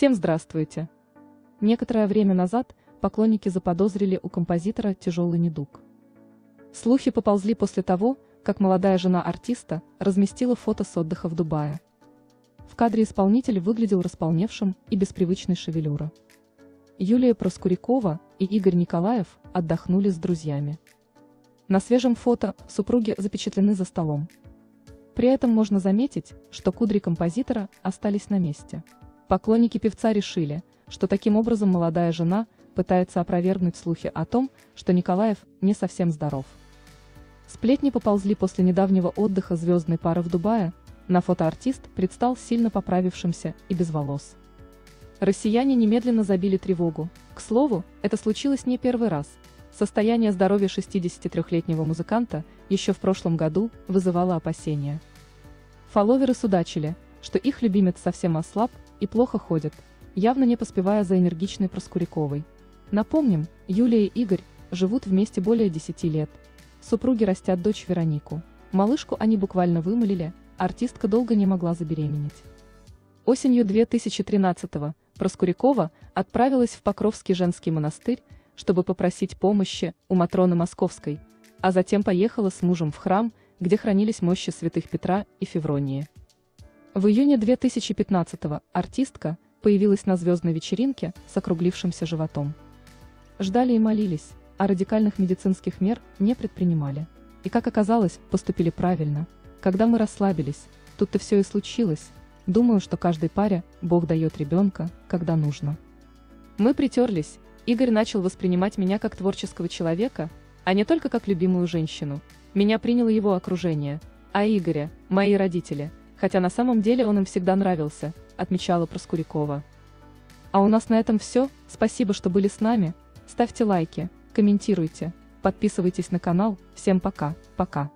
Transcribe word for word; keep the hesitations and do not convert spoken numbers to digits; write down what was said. Всем здравствуйте! Некоторое время назад поклонники заподозрили у композитора тяжелый недуг. Слухи поползли после того, как молодая жена артиста разместила фото с отдыха в Дубае. В кадре исполнитель выглядел располневшим и без привычной шевелюры. Юлия Проскурякова и Игорь Николаев отдохнули с друзьями. На свежем фото супруги запечатлены за столом. При этом можно заметить, что кудри композитора остались на месте. Поклонники певца решили, что таким образом молодая жена пытается опровергнуть слухи о том, что Николаев не совсем здоров. Сплетни поползли после недавнего отдыха звездной пары в Дубае, на фото артист предстал сильно поправившимся и без волос. Россияне немедленно забили тревогу. К слову, это случилось не первый раз. Состояние здоровья шестидесятитрёхлетнего музыканта еще в прошлом году вызывало опасения. Фолловеры судачили, что их любимец совсем ослаб и плохо ходит, явно не поспевая за энергичной Проскуряковой. Напомним, Юлия и Игорь живут вместе более десяти лет. Супруги растят дочь Веронику. Малышку они буквально вымолили, артистка долго не могла забеременеть. Осенью две тысячи тринадцатого Проскурякова отправилась в Покровский женский монастырь, чтобы попросить помощи у Матроны Московской, а затем поехала с мужем в храм, где хранились мощи святых Петра и Февронии. В июне две тысячи пятнадцатого артистка появилась на звездной вечеринке с округлившимся животом. Ждали и молились, а радикальных медицинских мер не предпринимали. И, как оказалось, поступили правильно. Когда мы расслабились, тут-то все и случилось. Думаю, что каждой паре Бог дает ребенка, когда нужно. Мы притерлись, Игорь начал воспринимать меня как творческого человека, а не только как любимую женщину. Меня приняло его окружение, а Игоря – мои родители, хотя на самом деле он им всегда нравился, отмечала Проскурякова. А у нас на этом все, спасибо, что были с нами, ставьте лайки, комментируйте, подписывайтесь на канал, всем пока, пока.